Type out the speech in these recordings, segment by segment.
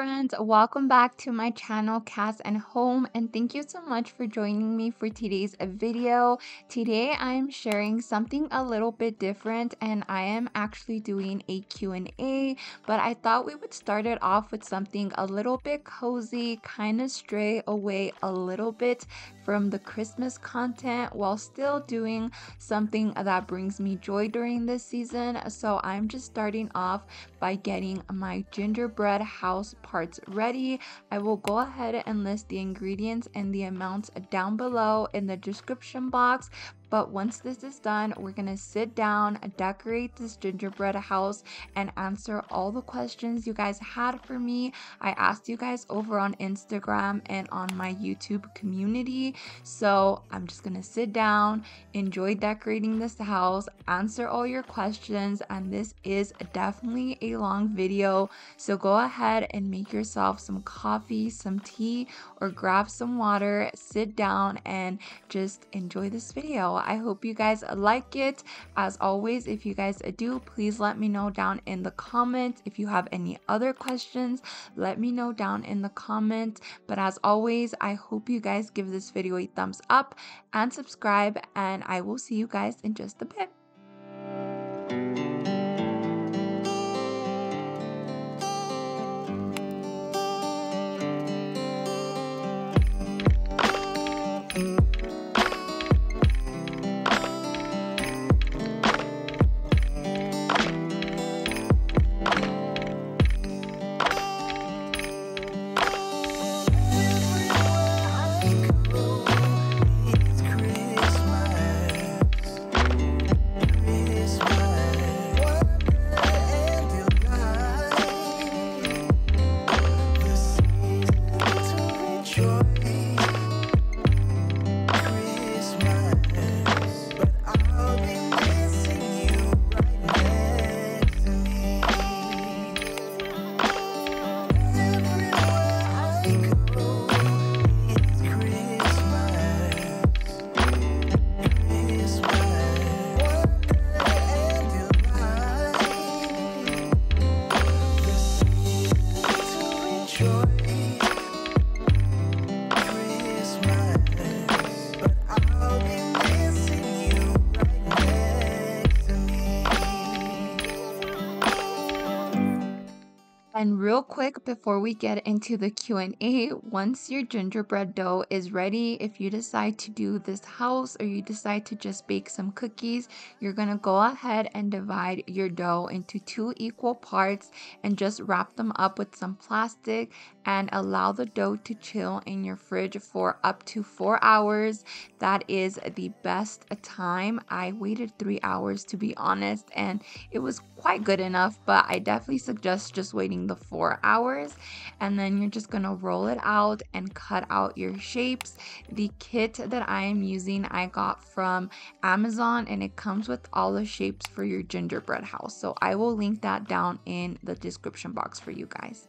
friends, welcome back to my channel Cass and Home, and thank you so much for joining me for today's video. Today I'm sharing something a little bit different, and I am actually doing a Q&A, but I thought we would start it off with something a little bit cozy, kind of stray away a little bit from the Christmas content while still doing something that brings me joy during this season. So I'm just starting off by getting my gingerbread house parts ready. I will go ahead and list the ingredients and the amounts down below in the description box. But once this is done, we're gonna sit down, decorate this gingerbread house, and answer all the questions you guys had for me. I asked you guys over on Instagram and on my YouTube community. So I'm just gonna sit down, enjoy decorating this house, answer all your questions, and this is definitely a long video. So go ahead and make yourself some coffee, some tea, or grab some water, sit down, and just enjoy this video. I hope you guys like it. As always, if you guys do, please let me know down in the comments. If you have any other questions, let me know down in the comments. But as always, I hope you guys give this video a thumbs up and subscribe, and I will see you guys in just a bit. And real quick, before we get into the Q&A, once your gingerbread dough is ready, if you decide to do this house or you decide to just bake some cookies, you're gonna go ahead and divide your dough into 2 equal parts and just wrap them up with some plastic and allow the dough to chill in your fridge for up to 4 hours. That is the best time. I waited 3 hours to be honest, and it was quite good enough, but I definitely suggest just waiting the 4 hours. And then you're just gonna roll it out and cut out your shapes. The kit that I am using I got from Amazon, and it comes with all the shapes for your gingerbread house, so I will link that down in the description box for you guys.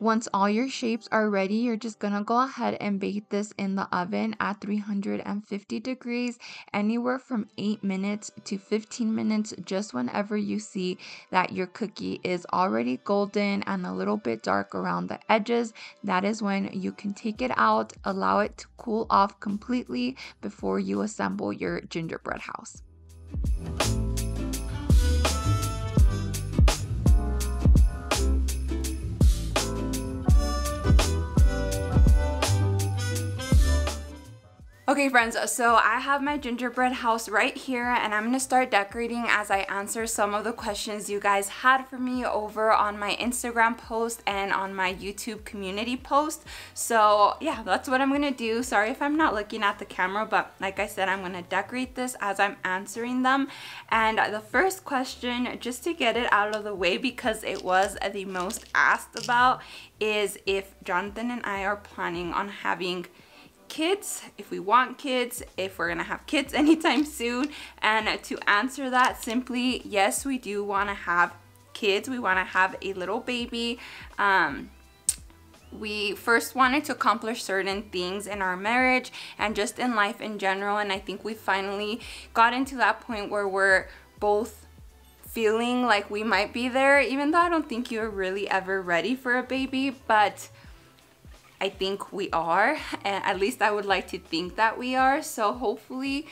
Once all your shapes are ready, you're just gonna go ahead and bake this in the oven at 350 degrees, anywhere from 8 minutes to 15 minutes, just whenever you see that your cookie is already golden and a little bit dark around the edges. That is when you can take it out, allow it to cool off completely before you assemble your gingerbread house. Okay friends, so I have my gingerbread house right here, and I'm gonna start decorating as I answer some of the questions you guys had for me over on my Instagram post and on my YouTube community post. So yeah, that's what I'm gonna do. Sorry if I'm not looking at the camera, but like I said, I'm gonna decorate this as I'm answering them. And the first question, just to get it out of the way because it was the most asked about, is if Jonathan and I are planning on having kids, if we want kids, if we're gonna have kids anytime soon. And to answer that simply, yes, we do want to have kids. We want to have a little baby. we first wanted to accomplish certain things in our marriage and just in life in general, and I think we finally gotten to that point where we're both feeling like we might be there, even though I don't think you're really ever ready for a baby, but I think we are, and at least I would like to think that we are. So hopefully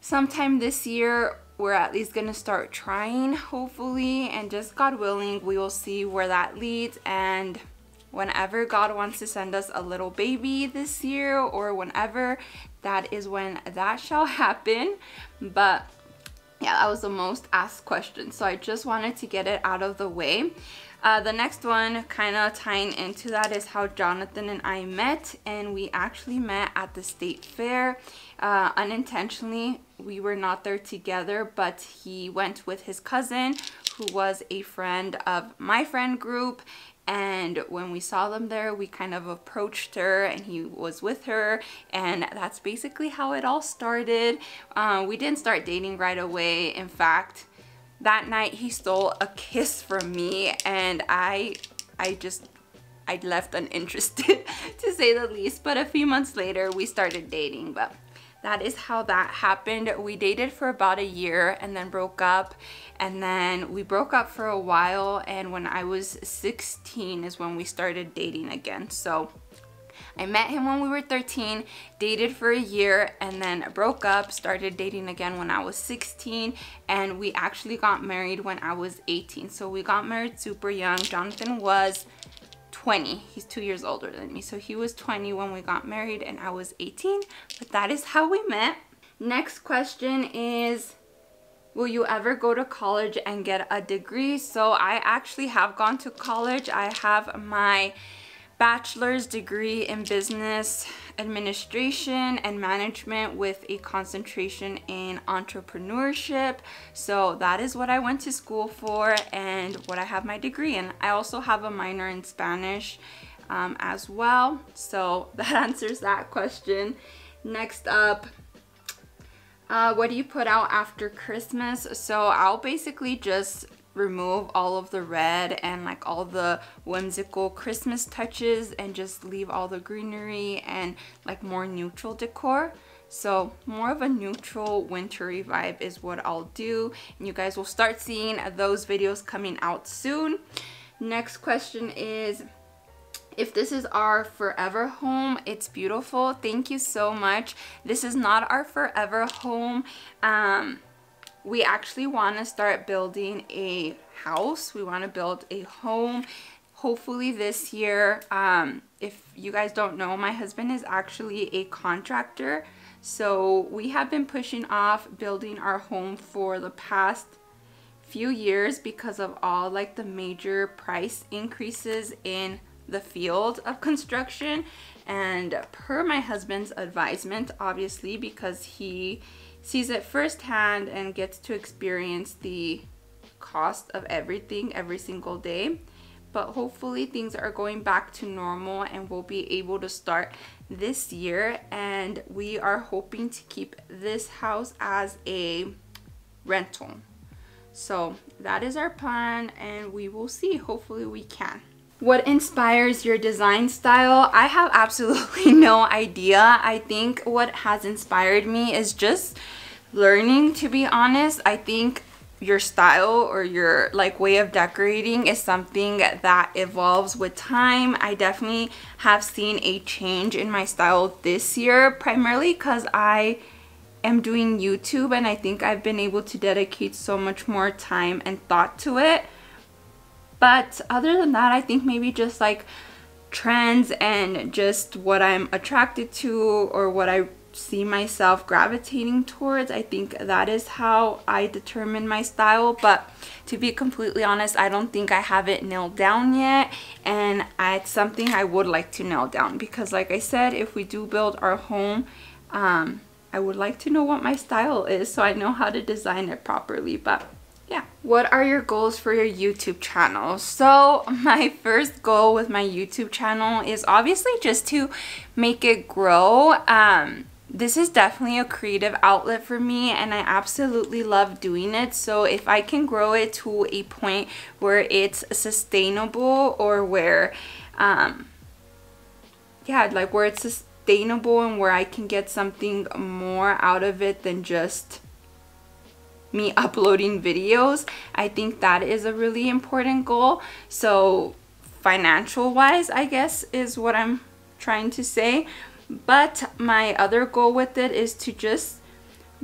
sometime this year we're at least gonna start trying, hopefully, and just God willing we will see where that leads. And whenever God wants to send us a little baby this year, or whenever, that is when that shall happen. But yeah, that was the most asked question, so I just wanted to get it out of the way. The next one, kind of tying into that, is how Jonathan and I met. And we actually met at the state fair unintentionally. We were not there together, but he went with his cousin, who was a friend of my friend group. And when we saw them there, we kind of approached her and he was with her, and that's basically how it all started. We didn't start dating right away. In fact, that night he stole a kiss from me, and I left uninterested to say the least. But a few months later we started dating, but that is how that happened. We dated for about a year and then broke up, and then we broke up for a while, and when I was 16 is when we started dating again. So I met him when we were 13, dated for a year, and then broke up, started dating again when I was 16, and we actually got married when I was 18. So we got married super young. Jonathan was 20. He's 2 years older than me, so he was 20 when we got married and I was 18. But that is how we met. Next question is, will you ever go to college and get a degree? So I actually have gone to college. I have my bachelor's degree in business administration and management with a concentration in entrepreneurship. So that is what I went to school for and what I have my degree in. I also have a minor in Spanish as well. So that answers that question. Next up, what do you put out after Christmas? So I'll basically just remove all of the red and like all the whimsical Christmas touches and just leave all the greenery and like more neutral decor. So more of a neutral wintry vibe is what I'll do, and you guys will start seeing those videos coming out soon. Next question is, if this is our forever home, it's beautiful. Thank you so much. This is not our forever home. We actually want to start building a house. We want to build a home, hopefully this year. If you guys don't know, my husband is actually a contractor. So we have been pushing off building our home for the past few years because of all like the major price increases in the field of construction. And per my husband's advisement, obviously, because he sees it firsthand and gets to experience the cost of everything every single day. But hopefully things are going back to normal and we'll be able to start this year. And we are hoping to keep this house as a rental. So that is our plan, and we will see. Hopefully we can. What inspires your design style? I have absolutely no idea. I think what has inspired me is just learning, to be honest. I think your style or your like way of decorating is something that evolves with time. I definitely have seen a change in my style this year, primarily because I am doing YouTube, and I think I've been able to dedicate so much more time and thought to it. But other than that, I think maybe just like trends and just what I'm attracted to or what I see myself gravitating towards. I think that is how I determine my style. But to be completely honest, I don't think I have it nailed down yet. And it's something I would like to nail down, because like I said, if we do build our home, I would like to know what my style is so I know how to design it properly. But yeah. What are your goals for your YouTube channel? So my first goal with my YouTube channel is obviously just to make it grow. This is definitely a creative outlet for me, and I absolutely love doing it. So if I can grow it to a point where it's sustainable, or where yeah, like where it's sustainable and where I can get something more out of it than just me uploading videos. I think that is a really important goal. So financial wise, I guess, is what I'm trying to say. But my other goal with it is to just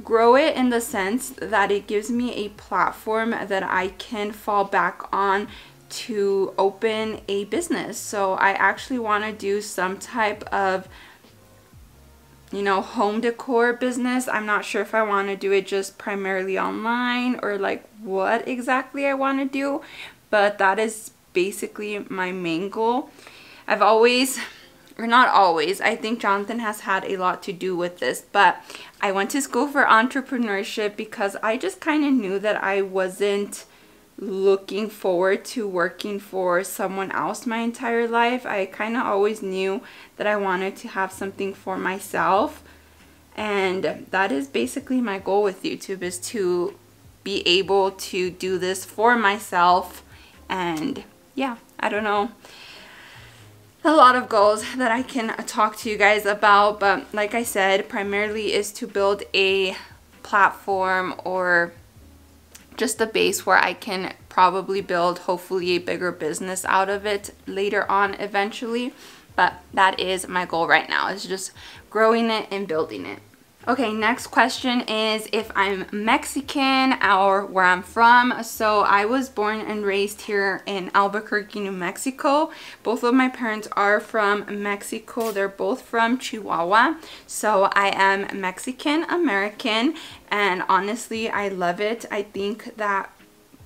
grow it in the sense that it gives me a platform that I can fall back on to open a business. So I actually want to do some type of, you know, home decor business. I'm not sure if I want to do it just primarily online or like what exactly I want to do, but that is basically my main goal. I've always, or not always, I think Jonathan has had a lot to do with this, but I went to school for entrepreneurship because I just kind of knew that I wasn't looking forward to working for someone else my entire life. I kind of always knew that I wanted to have something for myself, and that is basically my goal with YouTube, is to be able to do this for myself. And yeah, I don't know, a lot of goals that I can talk to you guys about, but like I said, primarily is to build a platform or just the base where I can probably build hopefully a bigger business out of it later on eventually. But that is my goal right now, is just growing it and building it. Okay, next question is if I'm Mexican or where I'm from. So I was born and raised here in Albuquerque, New Mexico. Both of my parents are from Mexico. They're both from Chihuahua. So I am Mexican American, and honestly, I love it. I think that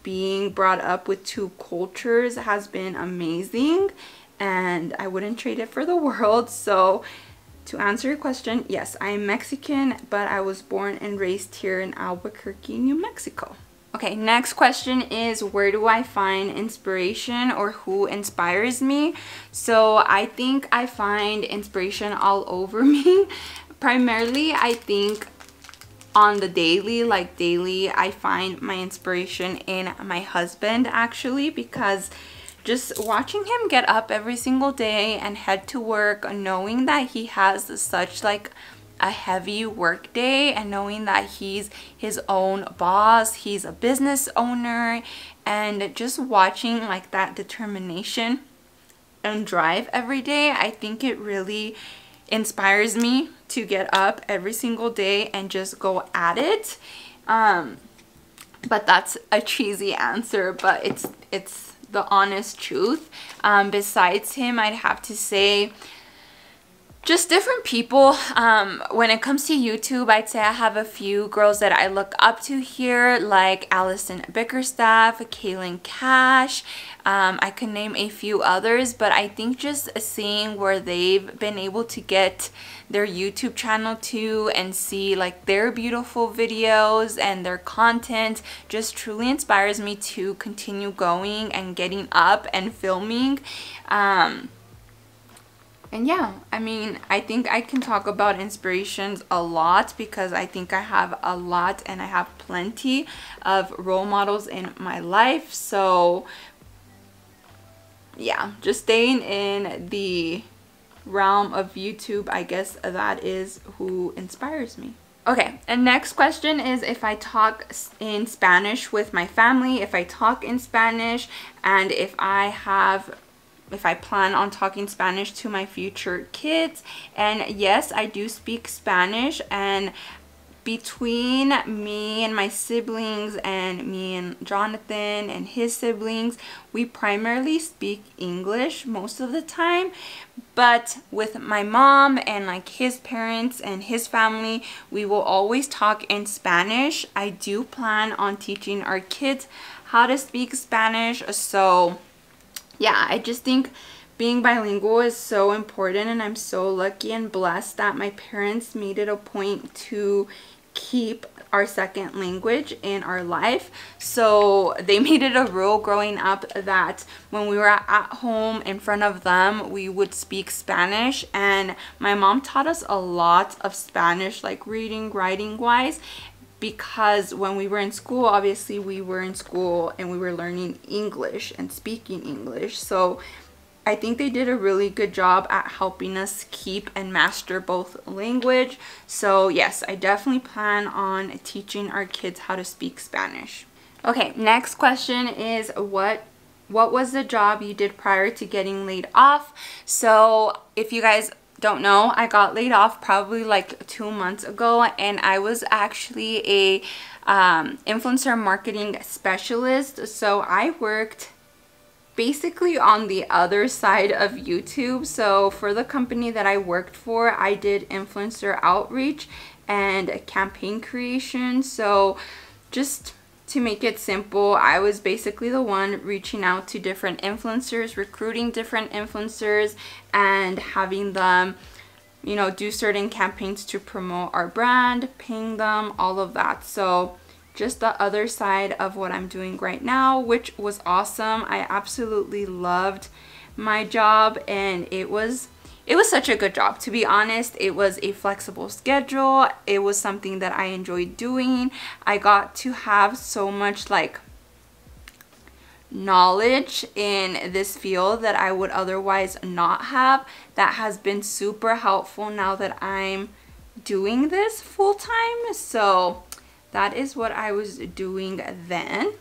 being brought up with two cultures has been amazing, and I wouldn't trade it for the world. So to answer your question, yes, I am Mexican, but I was born and raised here in Albuquerque, New Mexico. Okay, next question is where do I find inspiration or who inspires me? So I think I find inspiration all over me. Primarily, I think on the daily, like daily, I find my inspiration in my husband actually, because just watching him get up every single day and head to work, knowing that he has such like a heavy work day and knowing that he's his own boss, he's a business owner, and just watching like that determination and drive every day, I think it really inspires me to get up every single day and just go at it. But that's a cheesy answer, but it's the honest truth. Besides him, I'd have to say just different people. When it comes to YouTube, I'd say I have a few girls that I look up to here, like Allison Bickerstaff, Kaylin Cash. I could name a few others, but I think just seeing where they've been able to get their YouTube channel to and see like their beautiful videos and their content just truly inspires me to continue going and getting up and filming. And yeah, I mean, I think I can talk about inspirations a lot because I think I have a lot and I have plenty of role models in my life. So yeah, just staying in the realm of YouTube, I guess that is who inspires me. Okay, and next question is if I talk in Spanish with my family, if I talk in Spanish, and if I plan on talking Spanish to my future kids. And yes, I do speak Spanish, and between me and my siblings and me and Jonathan and his siblings, we primarily speak English most of the time. But with my mom and like his parents and his family, we will always talk in Spanish. I do plan on teaching our kids how to speak Spanish. So yeah, I just think being bilingual is so important, and I'm so lucky and blessed that my parents made it a point to keep our second language in our life. So they made it a rule growing up that when we were at home in front of them, we would speak Spanish, and my mom taught us a lot of Spanish, like reading, writing wise, because when we were in school, obviously we were in school and we were learning English and speaking English. So I think they did a really good job at helping us keep and master both language. So yes, I definitely plan on teaching our kids how to speak Spanish. Okay, next question is what was the job you did prior to getting laid off? So if you guys don't know, I got laid off probably like 2 months ago, and I was actually a influencer marketing specialist. So I worked basically on the other side of YouTube. So for the company that I worked for, I did influencer outreach and campaign creation. So just to make it simple, I was basically the one reaching out to different influencers, recruiting different influencers, and having them, you know, do certain campaigns to promote our brand, paying them, all of that. So just the other side of what I'm doing right now, which was awesome. I absolutely loved my job, and it was such a good job, to be honest. It was a flexible schedule. It was something that I enjoyed doing. I got to have so much like knowledge in this field that I would otherwise not have. That has been super helpful now that I'm doing this full time. So that is what I was doing then.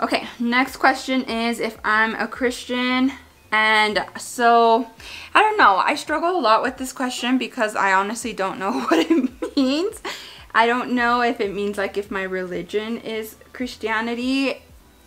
Okay, next question is if I'm a Christian. And so, I don't know, I struggle a lot with this question because I honestly don't know what it means. I don't know if it means like if my religion is Christianity.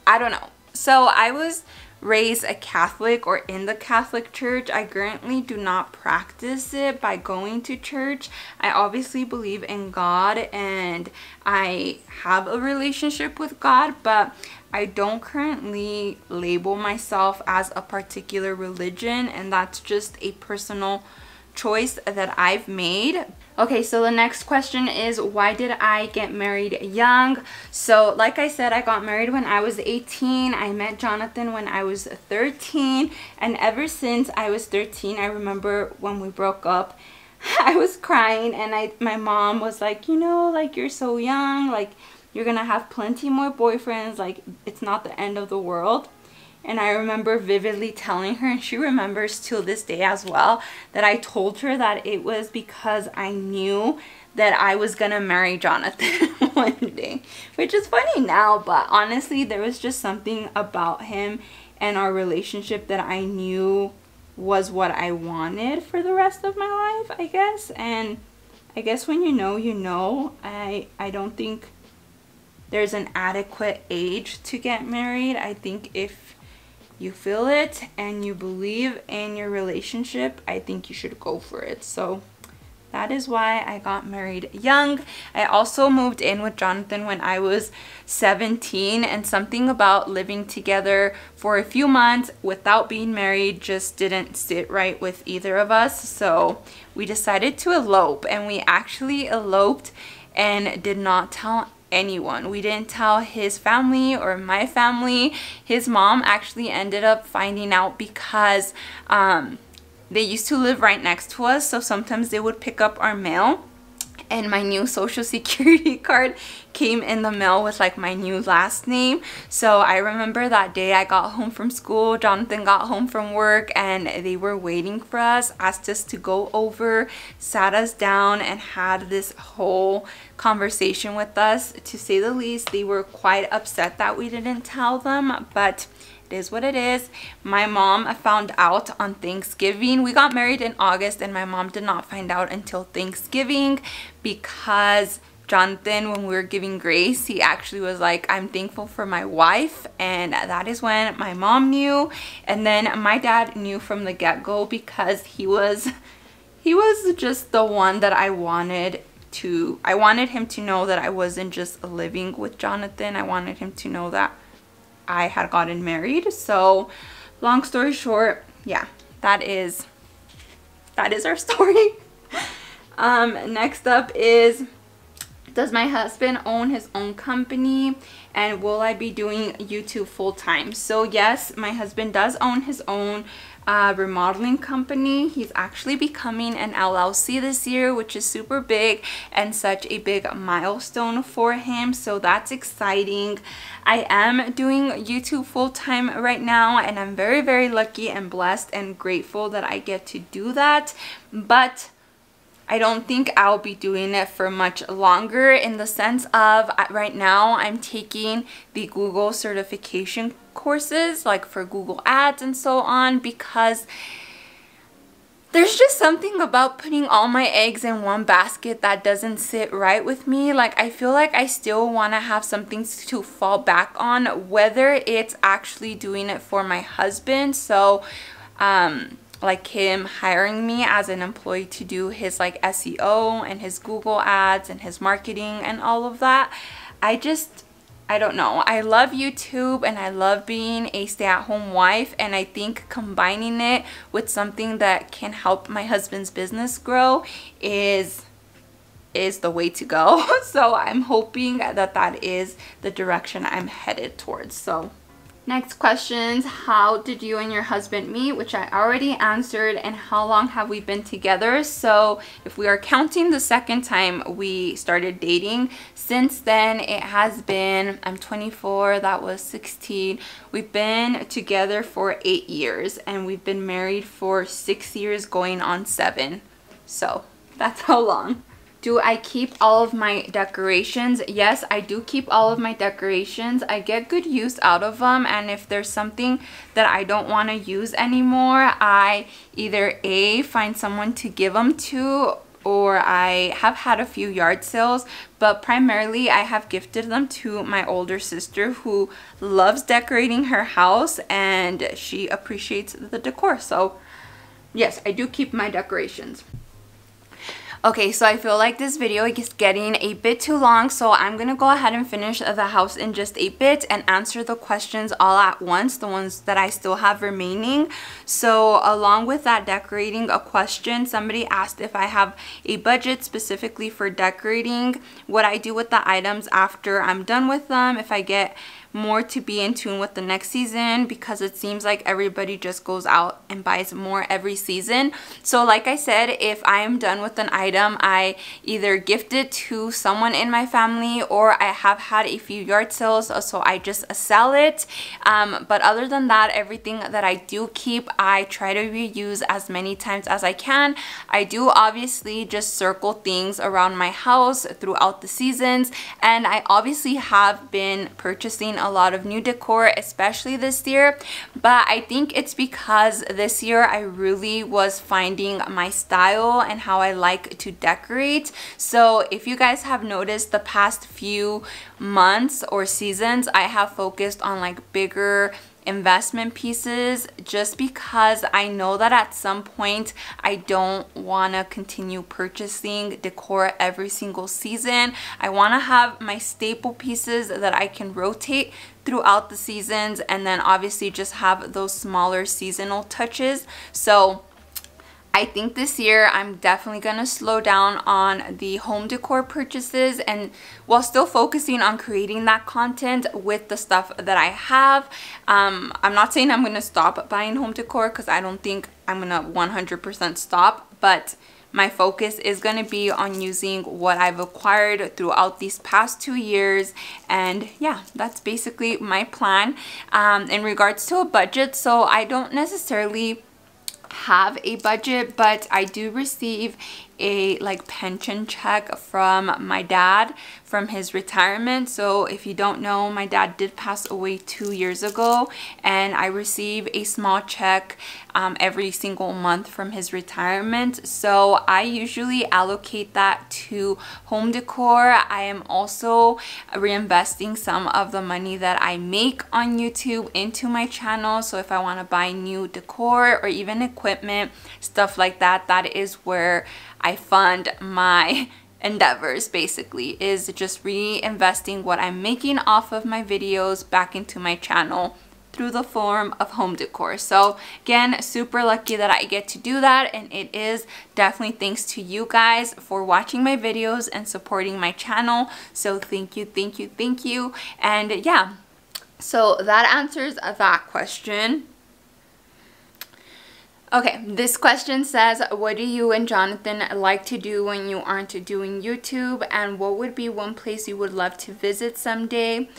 I don't know. So I was raised a Catholic or in the Catholic Church. I currently do not practice it by going to church. I obviously believe in God and I have a relationship with God, but I don't currently label myself as a particular religion, and that's just a personal choice that I've made. Okay, so the next question is why did I get married young? So like I said, I got married when I was 18. I met Jonathan when I was 13, and ever since I was 13, I remember when we broke up, I was crying, and my mom was like, you know, like you're so young, like you're gonna have plenty more boyfriends, like it's not the end of the world. And I remember vividly telling her, and she remembers till this day as well, that I told her that it was because I knew that I was gonna marry Jonathan one day, which is funny now, but honestly, there was just something about him and our relationship that I knew was what I wanted for the rest of my life, I guess. And I guess when you know, I don't think there's an adequate age to get married. I think if you feel it and you believe in your relationship, I think you should go for it. So that is why I got married young. I also moved in with Jonathan when I was 17, and something about living together for a few months without being married just didn't sit right with either of us. So we decided to elope, and we actually eloped and did not tell anyone. We didn't tell his family or my family. His mom actually ended up finding out because they used to live right next to us, so sometimes they would pick up our mail, and my new social security card came in the mail with like my new last name. So I remember that day I got home from school, Jonathan got home from work, and they were waiting for us, asked us to go over, sat us down, and had this whole conversation with us. To say the least, they were quite upset that we didn't tell them, but it is what it is. My mom found out on Thanksgiving. We got married in August, and my mom did not find out until Thanksgiving, because Jonathan, when we were giving grace, he actually was like, I'm thankful for my wife, and that is when my mom knew. And then my dad knew from the get-go because he was just the one that I wanted him to know that I wasn't just living with Jonathan. I wanted him to know that I had gotten married. So long story short, yeah, that is our story. Next up is Does my husband own his own company? And will I be doing YouTube full-time? So yes, my husband does own his own remodeling company. He's actually becoming an LLC this year, which is super big and such a big milestone for him, so that's exciting. I am doing YouTube full-time right now, and I'm very, very lucky and blessed and grateful that I get to do that, but I don't think I'll be doing it for much longer, in the sense of right now I'm taking the Google certification courses, like for Google Ads and so on, because there's just something about putting all my eggs in one basket that doesn't sit right with me. Like, I feel like I still want to have something to fall back on, whether it's actually doing it for my husband, so like him hiring me as an employee to do his like SEO and his Google ads and his marketing and all of that. I don't know. I love YouTube and I love being a stay-at-home wife, and I think combining it with something that can help my husband's business grow is the way to go. So I'm hoping that that is the direction I'm headed towards. So next questions: how did you and your husband meet, which I already answered, and how long have we been together? So if we are counting the second time we started dating, since then it has been, I'm 24, that was 16. We've been together for 8 years, and we've been married for 6 years, going on 7. So that's how long. Do I keep all of my decorations? Yes, I do keep all of my decorations. I get good use out of them, and if there's something that I don't want to use anymore, I either A, find someone to give them to, or I have had a few yard sales, but primarily I have gifted them to my older sister, who loves decorating her house and she appreciates the decor. So yes, I do keep my decorations. Okay, so I feel like this video is getting a bit too long, so I'm gonna go ahead and finish the house in just a bit and answer the questions all at once, the ones that I still have remaining. So along with that decorating a question, somebody asked if I have a budget specifically for decorating, what I do with the items after I'm done with them, if I get more to be in tune with the next season, because it seems like everybody just goes out and buys more every season. So like I said, if I am done with an item, I either gift it to someone in my family, or I have had a few yard sales, so I just sell it. But other than that, everything that I do keep, I try to reuse as many times as I can. I do obviously just circle things around my house throughout the seasons, and I obviously have been purchasing a lot of new decor, especially this year, but I think it's because this year I really was finding my style and how I like to decorate. So if you guys have noticed, the past few months or seasons I have focused on like bigger investment pieces, just because I know that at some point I don't want to continue purchasing decor every single season. I want to have my staple pieces that I can rotate throughout the seasons, and then obviously just have those smaller seasonal touches. So I think this year I'm definitely gonna slow down on the home decor purchases, and while still focusing on creating that content with the stuff that I have. I'm not saying I'm gonna stop buying home decor, because I don't think I'm gonna 100% stop, but my focus is gonna be on using what I've acquired throughout these past 2 years. And yeah, that's basically my plan. In regards to a budget, so I don't necessarily have a budget, but I do receive a like pension check from my dad from his retirement. So if you don't know, my dad did pass away 2 years ago, and I receive a small check every single month from his retirement. So I usually allocate that to home decor. I am also reinvesting some of the money that I make on YouTube into my channel. So if I want to buy new decor or even equipment, stuff like that, that is where I fund my endeavors, basically, is just reinvesting what I'm making off of my videos back into my channel through the form of home decor. So again, super lucky that I get to do that, and it is definitely thanks to you guys for watching my videos and supporting my channel. So thank you, thank you, thank you. And yeah, so that answers that question. Okay, this question says, what do you and Jonathan like to do when you aren't doing YouTube? And what would be one place you would love to visit someday?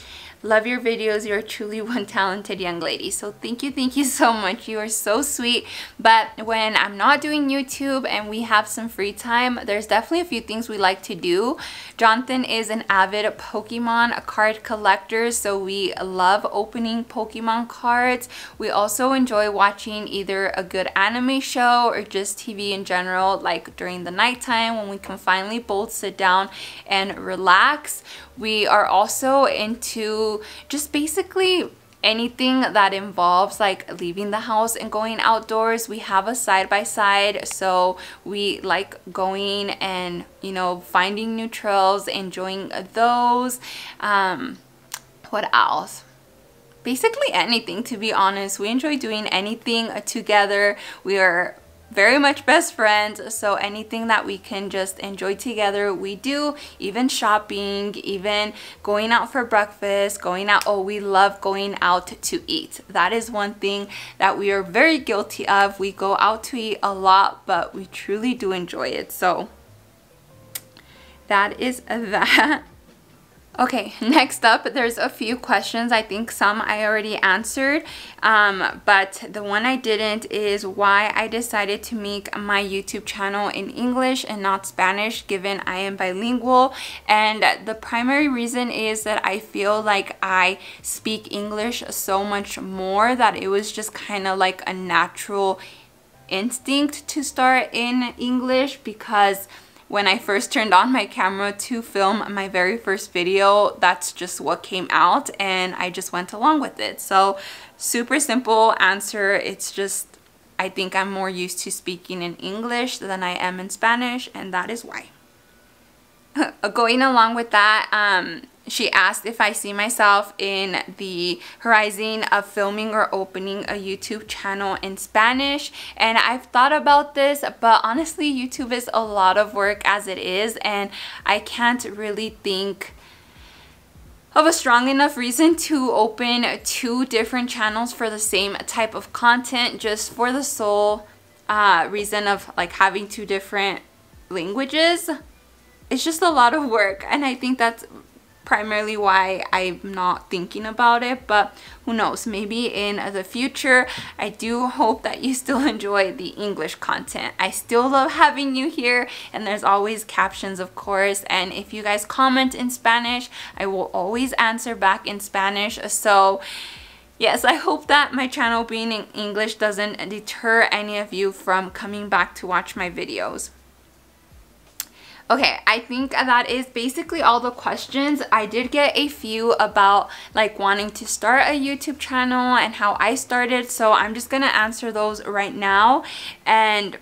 Love your videos. You're truly one talented young lady. So thank you so much. You are so sweet. But when I'm not doing YouTube and we have some free time, there's definitely a few things we like to do. Jonathan is an avid Pokemon card collector, so we love opening Pokemon cards. We also enjoy watching either a good anime show or just TV in general, like during the nighttime when we can finally both sit down and relax. We are also into just basically anything that involves like leaving the house and going outdoors. We have a side-by-side, so we like going and, you know, finding new trails, enjoying those. What else? Basically anything, to be honest. We enjoy doing anything together. We are very much best friends, so anything that we can just enjoy together we do. Even shopping, even going out for breakfast, going out. Oh, we love going out to eat. That is one thing that we are very guilty of. We go out to eat a lot, but we truly do enjoy it. So that is that. Okay, next up, there's a few questions. I think some I already answered, but the one I didn't is why I decided to make my YouTube channel in English and not Spanish, given I am bilingual. And the primary reason is that I feel like I speak English so much more that it was just kind of like a natural instinct to start in English, because when I first turned on my camera to film my very first video, that's just what came out and I just went along with it. So super simple answer. It's just, I think I'm more used to speaking in English than I am in Spanish, and that is why. Going along with that, she asked if I see myself in the horizon of filming or opening a YouTube channel in Spanish. And I've thought about this, but honestly, YouTube is a lot of work as it is, and I can't really think of a strong enough reason to open two different channels for the same type of content, just for the sole reason of like having two different languages. It's just a lot of work, and I think that's primarily why I'm not thinking about it. But who knows, maybe in the future. I do hope that you still enjoy the English content. I still love having you here, and there's always captions, of course, and if you guys comment in Spanish, I will always answer back in Spanish. So yes, I hope that my channel being in English doesn't deter any of you from coming back to watch my videos. Okay, I think that is basically all the questions. I did get a few about like wanting to start a YouTube channel and how I started, so I'm just gonna answer those right now. And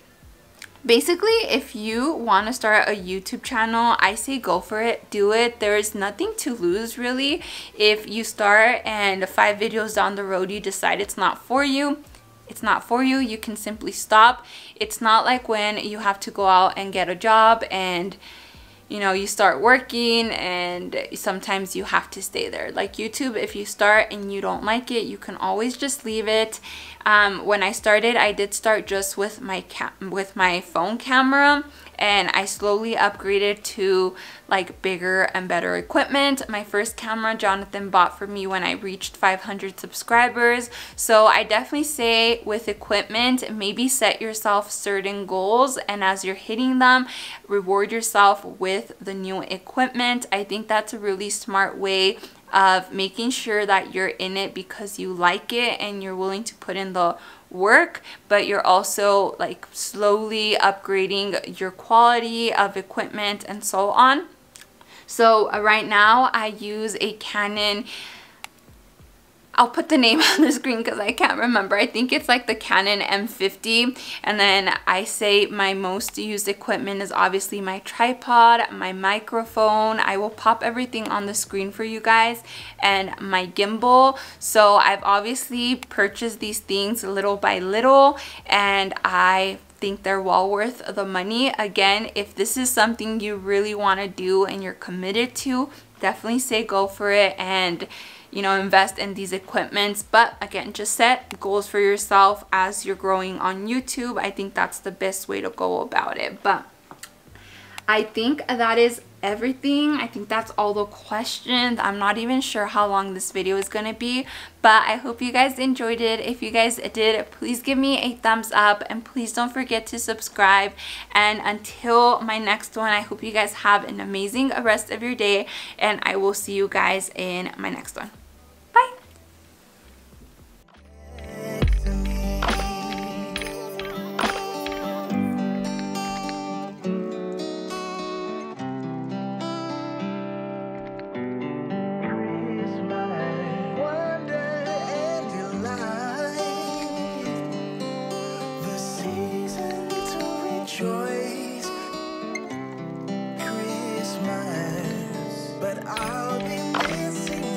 basically, if you want to start a YouTube channel, I say go for it, do it. There is nothing to lose, really. If you start and 5 videos down the road you decide it's not for you, it's not for you. You can simply stop. It's not like when you have to go out and get a job and, you know, you start working and sometimes you have to stay there. Like YouTube, if you start and you don't like it, you can always just leave it. When I started, I did start just with my phone camera, and I slowly upgraded to like bigger and better equipment. My first camera Jonathan bought for me when I reached 500 subscribers. So I definitely say with equipment, maybe set yourself certain goals, and as you're hitting them, reward yourself with the new equipment. I think that's a really smart way of making sure that you're in it because you like it and you're willing to put in the work, but you're also like slowly upgrading your quality of equipment and so on. So right now I use a Canon I'll put the name on the screen because I can't remember. I think it's like the Canon M50. And then I say my most used equipment is obviously my tripod, my microphone. I will pop everything on the screen for you guys, and my gimbal. So I've obviously purchased these things little by little, and I think they're well worth the money. Again, if this is something you really want to do and you're committed to, definitely say go for it and, you know, invest in these equipments. But again, just set goals for yourself as you're growing on YouTube. I think that's the best way to go about it. But I think that is everything. I think that's all the questions. I'm not even sure how long this video is going to be, but I hope you guys enjoyed it. If you guys did, please give me a thumbs up, and please don't forget to subscribe. And until my next one, I hope you guys have an amazing rest of your day, and I will see you guys in my next one. Sure.